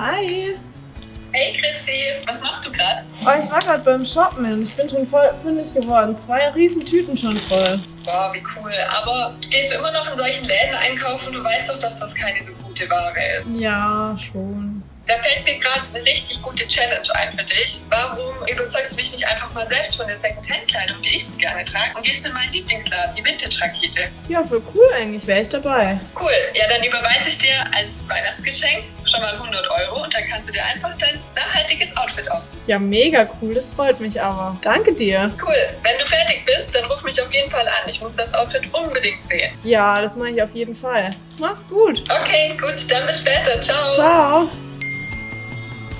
Hi! Hey Chrissi, was machst du gerade? Oh, ich war gerade beim Shoppen. Ich bin schon voll fündig geworden. 2 riesen Tüten schon voll. Boah, wie cool. Aber gehst du immer noch in solchen Läden einkaufen? Du weißt doch, dass das keine so gute Ware ist. Ja, schon. Da fällt mir gerade eine richtig gute Challenge ein für dich. Warum überzeugst du dich nicht einfach mal selbst von der Secondhand-Kleidung, die ich so gerne trage, und gehst in meinen Lieblingsladen, die Vintage Rakete? Ja, voll cool eigentlich. Wäre ich dabei. Cool. Ja, dann überweise ich dir als Weihnachtsgeschenk schon mal 100 € und dann kannst du dir einfach dein nachhaltiges Outfit aussuchen. Ja, mega cool. Das freut mich aber. Danke dir. Cool. Wenn du fertig bist, dann ruf mich auf jeden Fall an. Ich muss das Outfit unbedingt sehen. Ja, das mache ich auf jeden Fall. Mach's gut. Okay, gut. Dann bis später. Ciao. Ciao.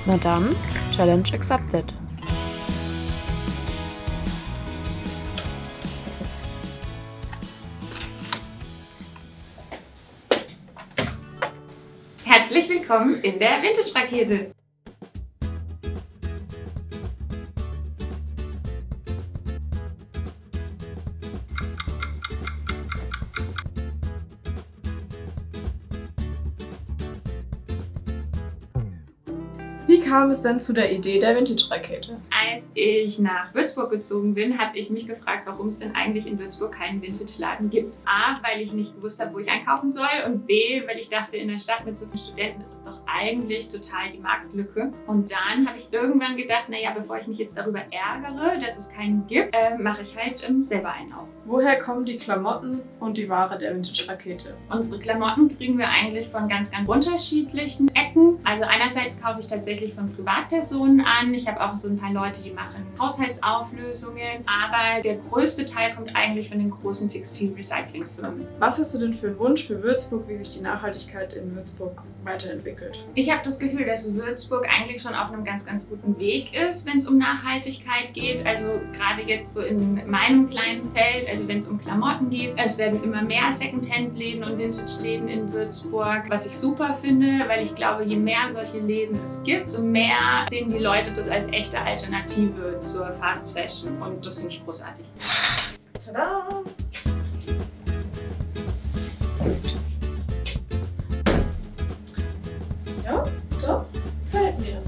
Na dann, Challenge accepted. Herzlich willkommen in der Vintage Rakete. Wie kam es denn zu der Idee der Vintage-Rakete? Als ich nach Würzburg gezogen bin, habe ich mich gefragt, warum es denn eigentlich in Würzburg keinen Vintage-Laden gibt. A, weil ich nicht gewusst habe, wo ich einkaufen soll, und B, weil ich dachte, in der Stadt mit so vielen Studenten ist es doch eigentlich total die Marktlücke. Und dann habe ich irgendwann gedacht, naja, bevor ich mich jetzt darüber ärgere, dass es keinen gibt, mache ich halt selber einen auf. Woher kommen die Klamotten und die Ware der Vintage-Rakete? Unsere Klamotten kriegen wir eigentlich von ganz, ganz unterschiedlichen Ecken. Also einerseits kaufe ich tatsächlich von Privatpersonen an. Ich habe auch so ein paar Leute, die machen Haushaltsauflösungen. Aber der größte Teil kommt eigentlich von den großen Textil-Recycling-Firmen. Was hast du denn für einen Wunsch für Würzburg, wie sich die Nachhaltigkeit in Würzburg weiterentwickelt? Ich habe das Gefühl, dass Würzburg eigentlich schon auf einem ganz, ganz guten Weg ist, wenn es um Nachhaltigkeit geht. Also gerade jetzt so in meinem kleinen Feld, also wenn es um Klamotten geht. Es werden immer mehr Secondhand-Läden und Vintage-Läden in Würzburg, was ich super finde, weil ich glaube, je mehr solche Läden es gibt, so mehr sehen die Leute das als echte Alternative zur Fast Fashion, und das finde ich großartig. Tada! Ja, doch, gefällt mir.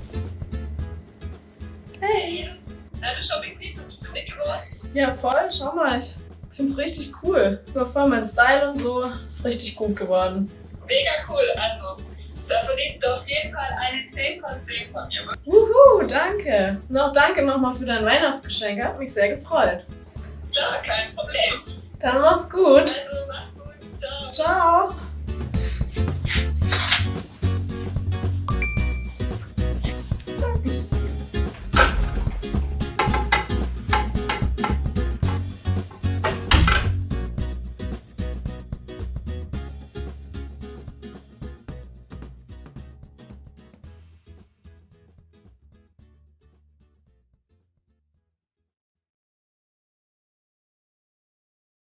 Hey! Deine Shopping-Piece ist fündig geworden. Ja, voll, schau mal, ich finde es richtig cool. So voll mein Style und so, ist richtig gut geworden. Mega cool, also. Da verdienst du auf jeden Fall eine 10 von 10 von mir. Wuhu, danke. Noch danke nochmal für dein Weihnachtsgeschenk. Hat mich sehr gefreut. Ja, kein Problem. Dann mach's gut. Also, mach's gut. Ciao. Ciao.